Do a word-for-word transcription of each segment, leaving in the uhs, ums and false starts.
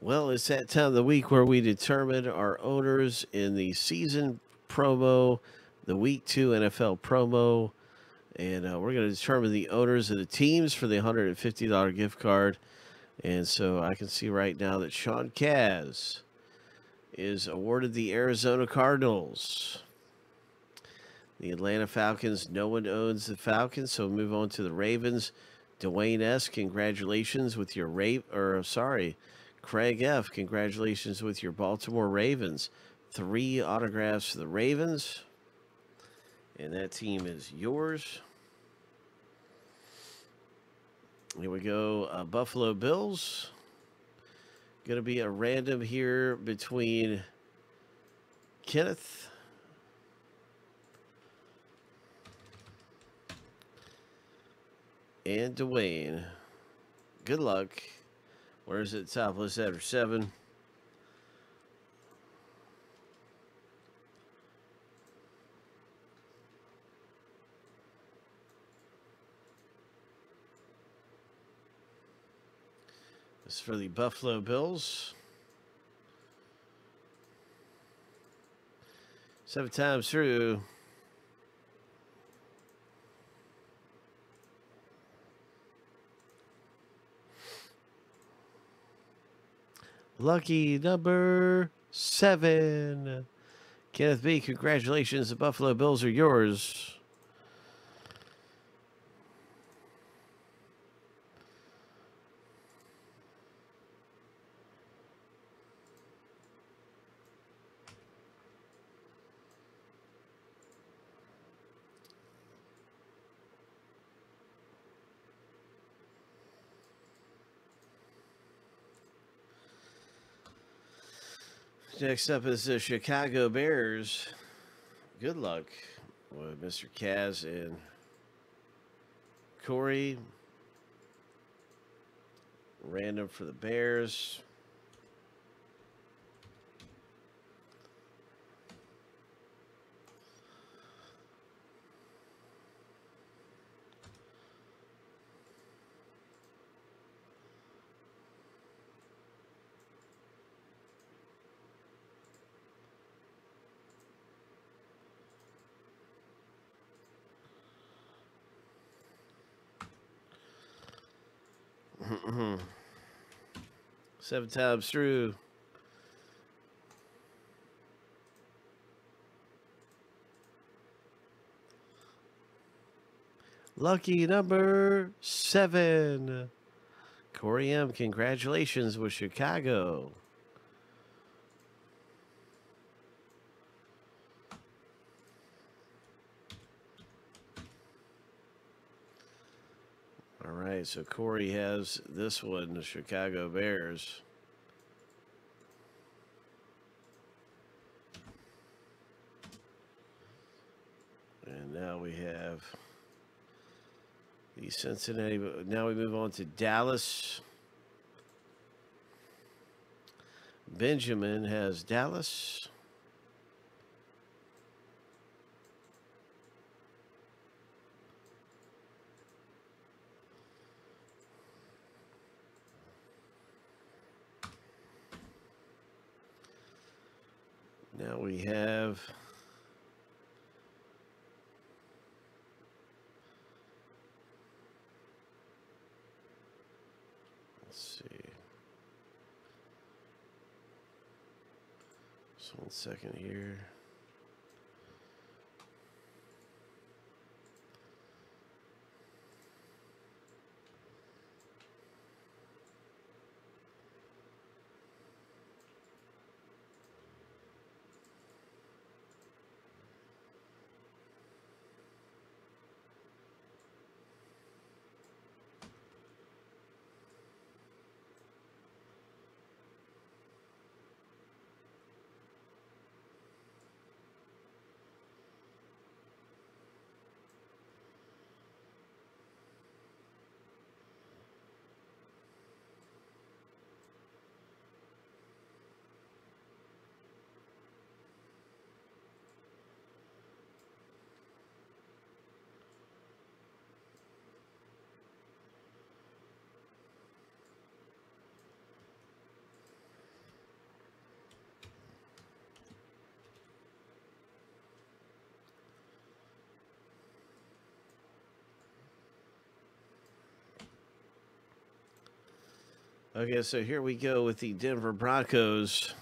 Well, it's that time of the week where we determine our owners in the season promo, the week two N F L promo. And uh, we're going to determine the owners of the teams for the one hundred fifty dollar gift card. And so I can see right now that Sean Kaz is awarded the Arizona Cardinals. The Atlanta Falcons, no one owns the Falcons, so move on to the Ravens. Dwayne S., congratulations with your Rav- or sorry, Craig F., congratulations with your Baltimore Ravens. Three autographs for the Ravens. And that team is yours. Here we go. Uh, Buffalo Bills. Going to be a random here between Kenneth and Dwayne. Good luck. Where is it? Top list after seven. This is for the Buffalo Bills. Seven times through. Lucky number seven. Kenneth B., congratulations. The Buffalo Bills are yours. Next up is the Chicago Bears. Good luck with Mister Kaz and Corey. Random for the Bears. Seven times through. Lucky number seven. Corey M., congratulations with Chicago. So Corey has this one, the Chicago Bears. And now we have the Cincinnati. Now we move on to Dallas. Benjamin has Dallas. Now we have let's see. Just one second here. Okay, so here we go with the Denver Broncos.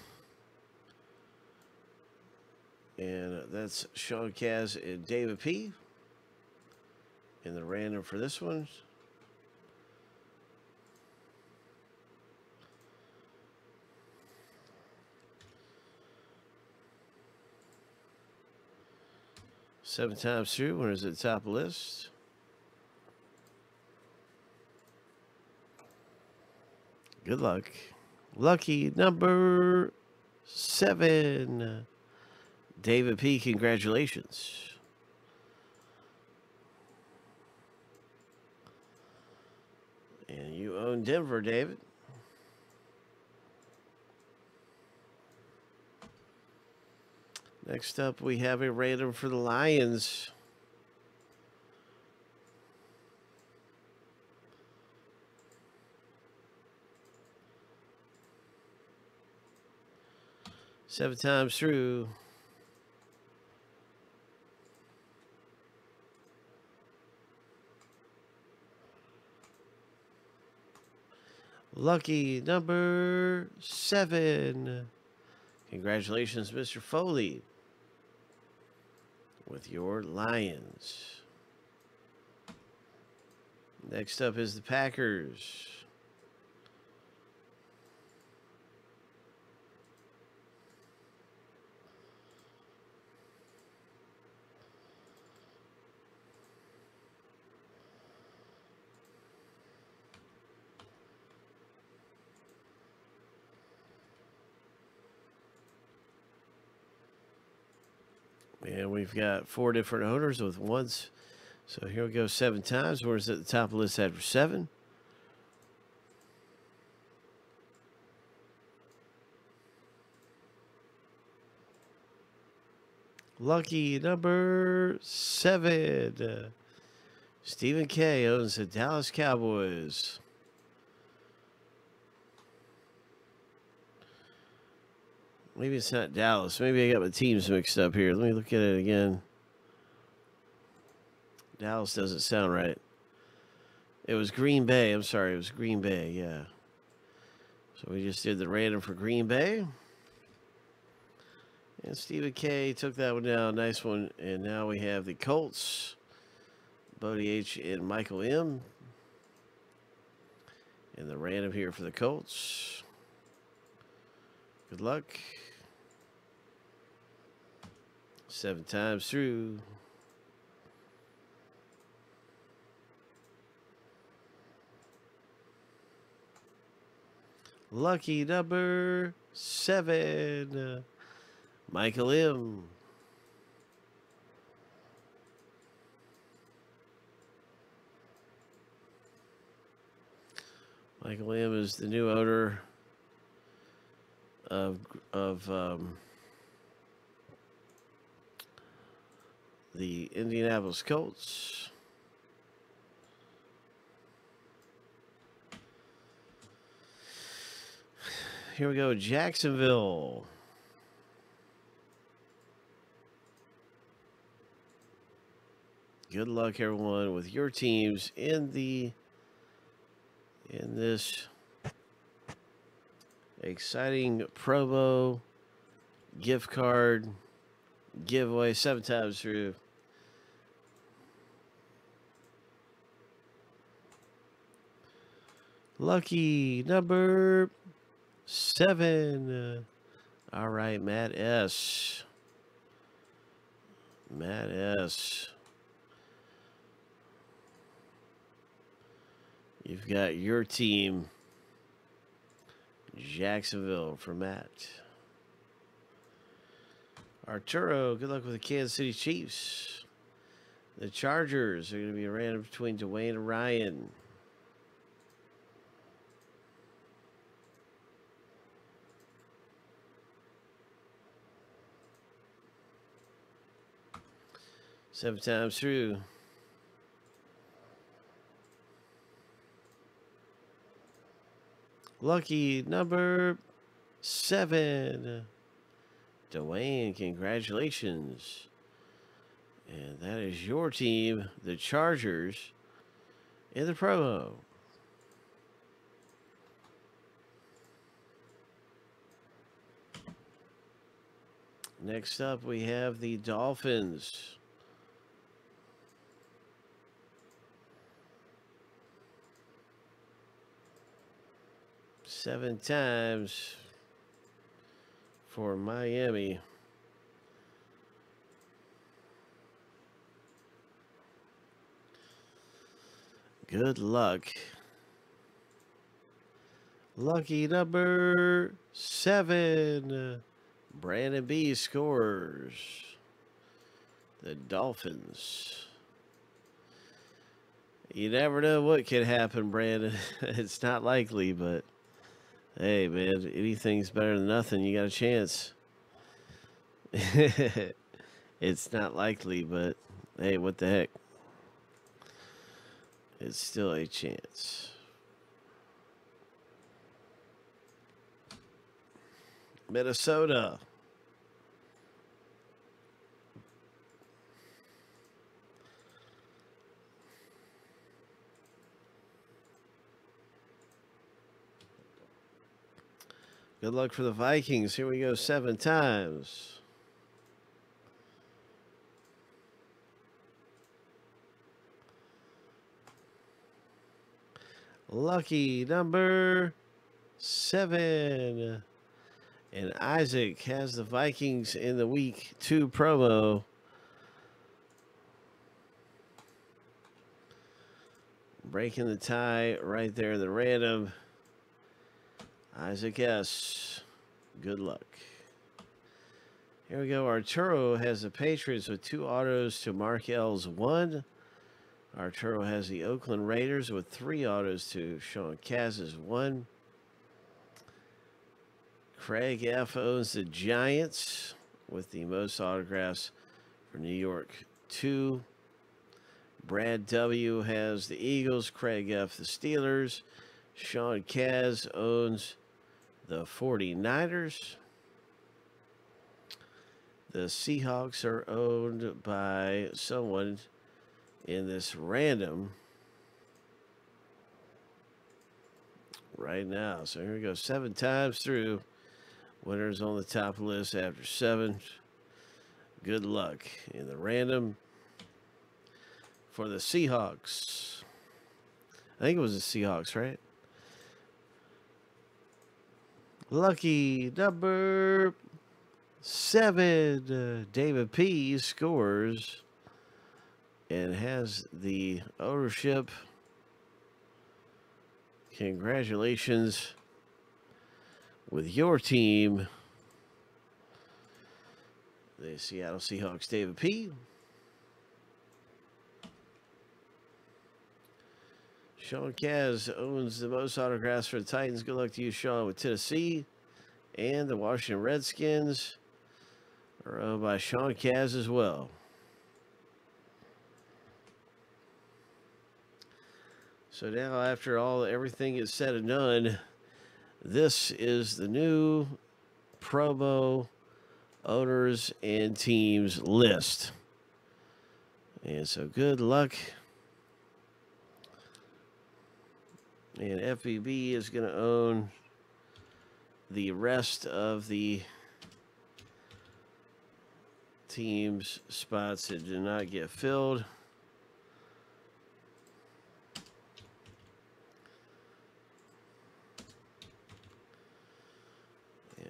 And that's Sean Kaz and David P. And the random for this one. Seven times through, winners at the top of the list. Good luck. Lucky number seven. David P, congratulations. And you own Denver, David. Next up, we have a random for the Lions. Seven times through. Lucky number seven. Congratulations, Mister Foley, with your Lions. Next up is the Packers. And we've got four different owners with ones. So here we go seven times. Where's at the top of the list after seven? Lucky number seven. Stephen K owns the Dallas Cowboys. Maybe it's not Dallas. Maybe I got my teams mixed up here. Let me look at it again. Dallas doesn't sound right. It was Green Bay. I'm sorry. It was Green Bay. Yeah. So we just did the random for Green Bay. And Stephen K took that one down. Nice one. And now we have the Colts. Bodie H and Michael M. And the random here for the Colts. Good luck. Seven times through. Lucky number seven. Michael M. Michael M is the new owner of of um, the Indianapolis Colts. Here we go, Jacksonville. Good luck, everyone, with your teams in the in this exciting promo gift card giveaway seven times through. Lucky number seven. All right, Matt S. Matt S. You've got your team. Jacksonville for Matt. Arturo, good luck with the Kansas City Chiefs. The Chargers are going to be random between Dwayne and Ryan. Seven times through. Lucky number seven. Dwayne, congratulations. And that is your team, the Chargers, in the promo. Next up, we have the Dolphins. Seven times for Miami. Good luck. Lucky number seven. Brandon B scores. The Dolphins. You never know what could happen, Brandon. It's not likely, but hey, man, anything's better than nothing. You got a chance. It's not likely, but hey, what the heck? It's still a chance. Minnesota. Good luck for the Vikings. Here we go, seven times. Lucky number seven. And Isaac has the Vikings in the week two promo. Breaking the tie right there in the random. Isaac S. Good luck. Here we go. Arturo has the Patriots with two autos to Mark L's one. Arturo has the Oakland Raiders with three autos to Sean Kaz's one. Craig F owns the Giants with the most autographs for New York two. Brad W has the Eagles, Craig F the Steelers. Sean Kaz owns the forty-niners. The Seahawks are owned by someone in this random right now. So here we go, seven times through. Winners on the top list after seven. Good luck in the random for the Seahawks. I think it was the Seahawks, right? Lucky number seven. David P scores and has the ownership. Congratulations. With your team, the Seattle Seahawks, David P. Sean Kaz owns the most autographs for the Titans. Good luck to you, Sean, with Tennessee. And the Washington Redskins are owned by Sean Kaz as well. So now, after all, everything is said and done, this is the new promo owners and teams list. And so good luck. And F B B is going to own the rest of the teams' spots that do not get filled.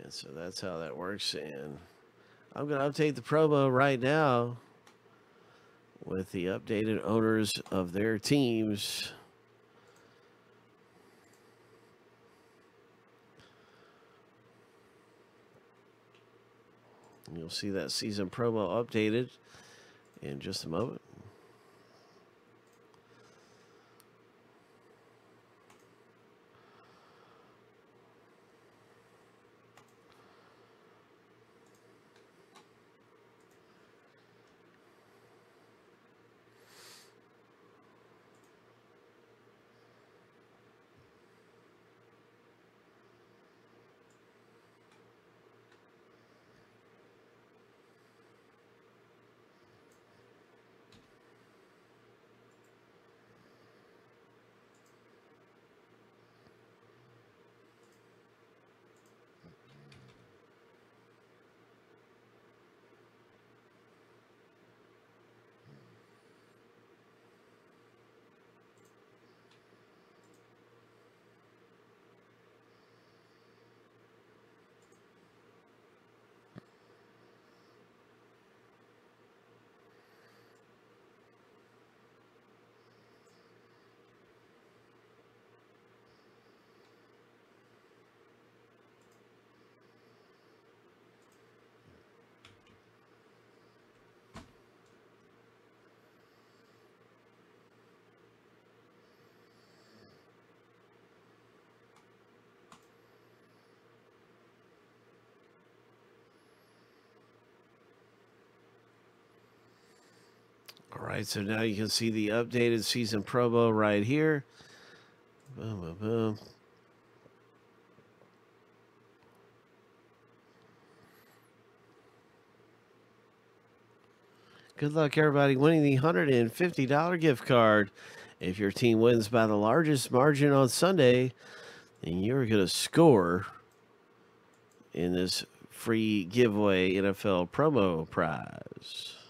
So that's how that works, and I'm going to update the promo right now with the updated owners of their teams. And you'll see that season promo updated in just a moment. right, so now you can see the updated season promo right here. Boom, boom, boom. Good luck, everybody, winning the one hundred fifty dollar gift card. If your team wins by the largest margin on Sunday, then you're going to score in this free giveaway N F L promo prize.